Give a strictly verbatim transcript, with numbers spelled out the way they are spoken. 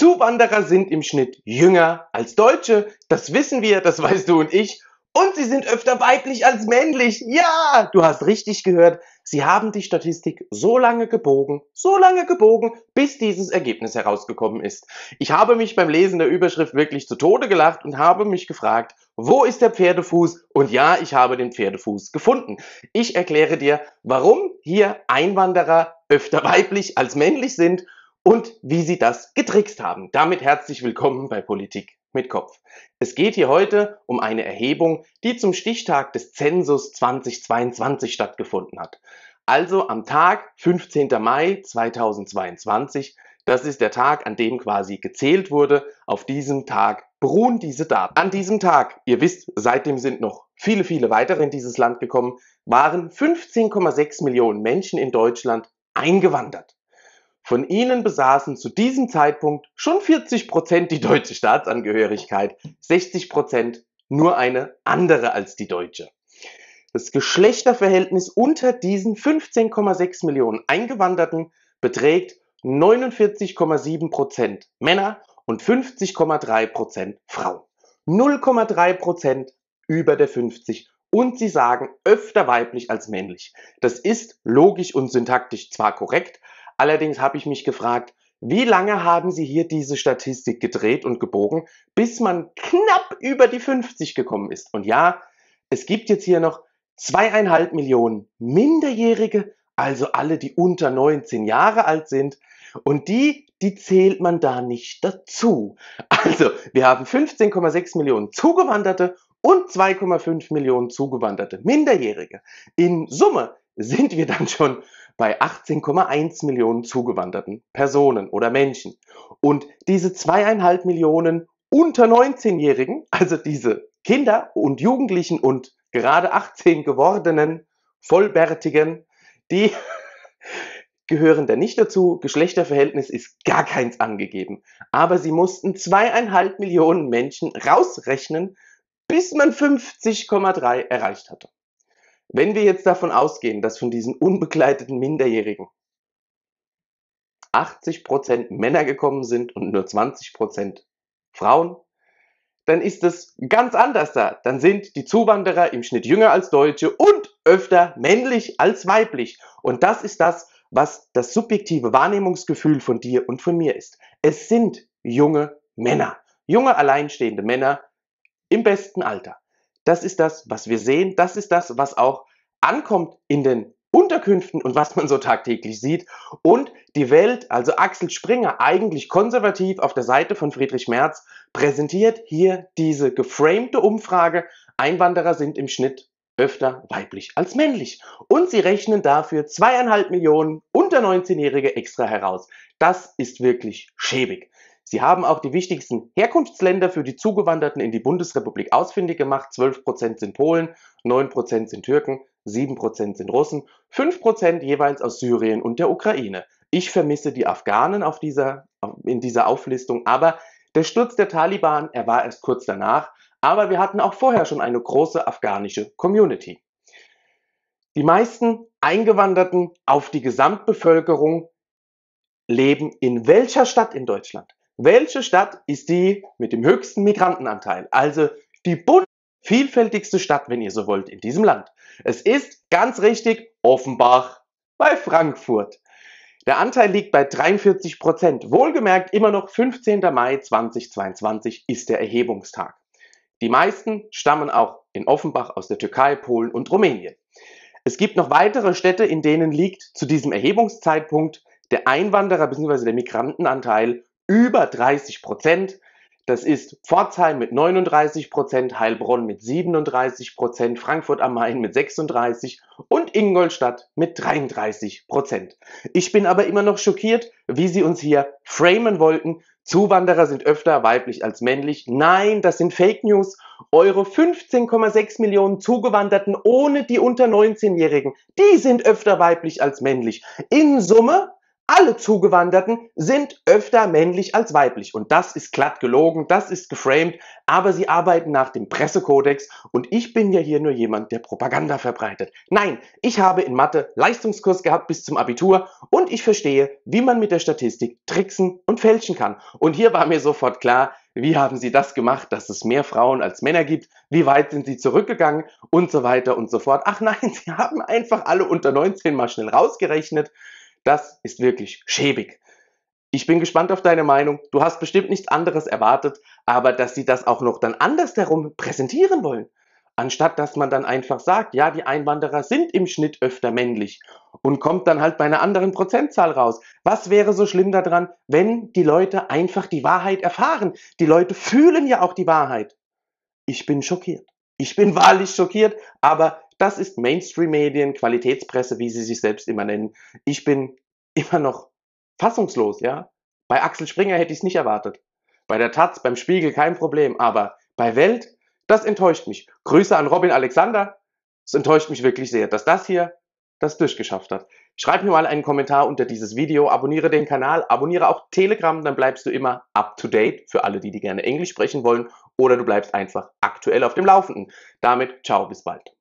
Zuwanderer sind im Schnitt jünger als Deutsche, das wissen wir, das weißt du und ich. Und sie sind öfter weiblich als männlich. Ja, du hast richtig gehört. Sie haben die Statistik so lange gebogen, so lange gebogen, bis dieses Ergebnis herausgekommen ist. Ich habe mich beim Lesen der Überschrift wirklich zu Tode gelacht und habe mich gefragt, wo ist der Pferdefuß? Und ja, ich habe den Pferdefuß gefunden. Ich erkläre dir, warum hier Einwanderer öfter weiblich als männlich sind und wie sie das getrickst haben. Damit herzlich willkommen bei Politik mit Kopf. Es geht hier heute um eine Erhebung, die zum Stichtag des Zensus zweitausendzweiundzwanzig stattgefunden hat. Also am Tag fünfzehnten Mai zweitausendzweiundzwanzig, das ist der Tag, an dem quasi gezählt wurde. Auf diesem Tag beruhen diese Daten. An diesem Tag, ihr wisst, seitdem sind noch viele, viele weitere in dieses Land gekommen, waren fünfzehn Komma sechs Millionen Menschen in Deutschland eingewandert. Von ihnen besaßen zu diesem Zeitpunkt schon vierzig Prozent die deutsche Staatsangehörigkeit, sechzig Prozent nur eine andere als die deutsche. Das Geschlechterverhältnis unter diesen fünfzehn Komma sechs Millionen Eingewanderten beträgt neunundvierzig Komma sieben Prozent Männer und fünfzig Komma drei Prozent Frauen. null Komma drei Prozent über der fünfzig. Und sie sagen öfter weiblich als männlich. Das ist logisch und syntaktisch zwar korrekt, allerdings habe ich mich gefragt, wie lange haben sie hier diese Statistik gedreht und gebogen, bis man knapp über die fünfzig gekommen ist. Und ja, es gibt jetzt hier noch zweieinhalb Millionen Minderjährige, also alle, die unter neunzehn Jahre alt sind. Und die, die zählt man da nicht dazu. Also, wir haben fünfzehn Komma sechs Millionen Zugewanderte und zwei Komma fünf Millionen zugewanderte Minderjährige. In Summe sind wir dann schon bei achtzehn Komma eins Millionen zugewanderten Personen oder Menschen. Und diese zweieinhalb Millionen unter neunzehnjährigen, also diese Kinder und Jugendlichen und gerade achtzehn gewordenen, Vollbärtigen, die gehören da nicht dazu. Geschlechterverhältnis ist gar keins angegeben. Aber sie mussten zweieinhalb Millionen Menschen rausrechnen, bis man fünfzig Komma drei erreicht hatte. Wenn wir jetzt davon ausgehen, dass von diesen unbegleiteten Minderjährigen achtzig Prozent Männer gekommen sind und nur zwanzig Prozent Frauen, dann ist es ganz anders da. Dann sind die Zuwanderer im Schnitt jünger als Deutsche und öfter männlich als weiblich. Und das ist das, was das subjektive Wahrnehmungsgefühl von dir und von mir ist. Es sind junge Männer, junge alleinstehende Männer im besten Alter. Das ist das, was wir sehen. Das ist das, was auch ankommt in den Unterkünften und was man so tagtäglich sieht. Und die Welt, also Axel Springer, eigentlich konservativ auf der Seite von Friedrich Merz, präsentiert hier diese geframte Umfrage. Einwanderer sind im Schnitt öfter weiblich als männlich. Und sie rechnen dafür zweieinhalb Millionen unter neunzehnjährige extra heraus. Das ist wirklich schäbig. Sie haben auch die wichtigsten Herkunftsländer für die Zugewanderten in die Bundesrepublik ausfindig gemacht. zwölf Prozent sind Polen, neun Prozent sind Türken, sieben Prozent sind Russen, fünf Prozent jeweils aus Syrien und der Ukraine. Ich vermisse die Afghanen auf dieser, in dieser Auflistung, aber der Sturz der Taliban, er war erst kurz danach, aber wir hatten auch vorher schon eine große afghanische Community. Die meisten Eingewanderten auf die Gesamtbevölkerung leben in welcher Stadt in Deutschland? Welche Stadt ist die mit dem höchsten Migrantenanteil? Also die bundesvielfältigste Stadt, wenn ihr so wollt, in diesem Land. Es ist ganz richtig Offenbach bei Frankfurt. Der Anteil liegt bei dreiundvierzig Prozent. Wohlgemerkt immer noch fünfzehnten Mai zweitausendzweiundzwanzig ist der Erhebungstag. Die meisten stammen auch in Offenbach aus der Türkei, Polen und Rumänien. Es gibt noch weitere Städte, in denen liegt zu diesem Erhebungszeitpunkt der Einwanderer bzw. der Migrantenanteil über dreißig Prozent, das ist Pforzheim mit neununddreißig Prozent, Heilbronn mit siebenunddreißig Prozent, Frankfurt am Main mit sechsunddreißig Prozent und Ingolstadt mit dreiunddreißig Prozent. Ich bin aber immer noch schockiert, wie sie uns hier framen wollten. Zuwanderer sind öfter weiblich als männlich. Nein, das sind Fake News. Eure fünfzehn Komma sechs Millionen Zugewanderten ohne die unter neunzehnjährigen, die sind öfter weiblich als männlich. In Summe alle Zugewanderten sind öfter männlich als weiblich. Und das ist glatt gelogen, das ist geframed, aber sie arbeiten nach dem Pressekodex und ich bin ja hier nur jemand, der Propaganda verbreitet. Nein, ich habe in Mathe Leistungskurs gehabt bis zum Abitur und ich verstehe, wie man mit der Statistik tricksen und fälschen kann. Und hier war mir sofort klar, wie haben sie das gemacht, dass es mehr Frauen als Männer gibt? Wie weit sind sie zurückgegangen? Und so weiter und so fort. Ach nein, sie haben einfach alle unter neunzehn mal schnell rausgerechnet. Das ist wirklich schäbig. Ich bin gespannt auf deine Meinung. Du hast bestimmt nichts anderes erwartet, aber dass sie das auch noch dann andersherum präsentieren wollen, anstatt dass man dann einfach sagt, ja, die Einwanderer sind im Schnitt öfter männlich und kommt dann halt bei einer anderen Prozentzahl raus. Was wäre so schlimm daran, wenn die Leute einfach die Wahrheit erfahren? Die Leute fühlen ja auch die Wahrheit. Ich bin schockiert. Ich bin wahrlich schockiert, aber das ist Mainstream-Medien, Qualitätspresse, wie sie sich selbst immer nennen. Ich bin immer noch fassungslos, ja. Bei Axel Springer hätte ich es nicht erwartet. Bei der Taz, beim Spiegel kein Problem. Aber bei Welt, das enttäuscht mich. Grüße an Robin Alexander. Es enttäuscht mich wirklich sehr, dass das hier das durchgeschafft hat. Schreib mir mal einen Kommentar unter dieses Video, abonniere den Kanal, abonniere auch Telegram, dann bleibst du immer up to date für alle, die, die gerne Englisch sprechen wollen. Oder du bleibst einfach aktuell auf dem Laufenden. Damit, ciao, bis bald.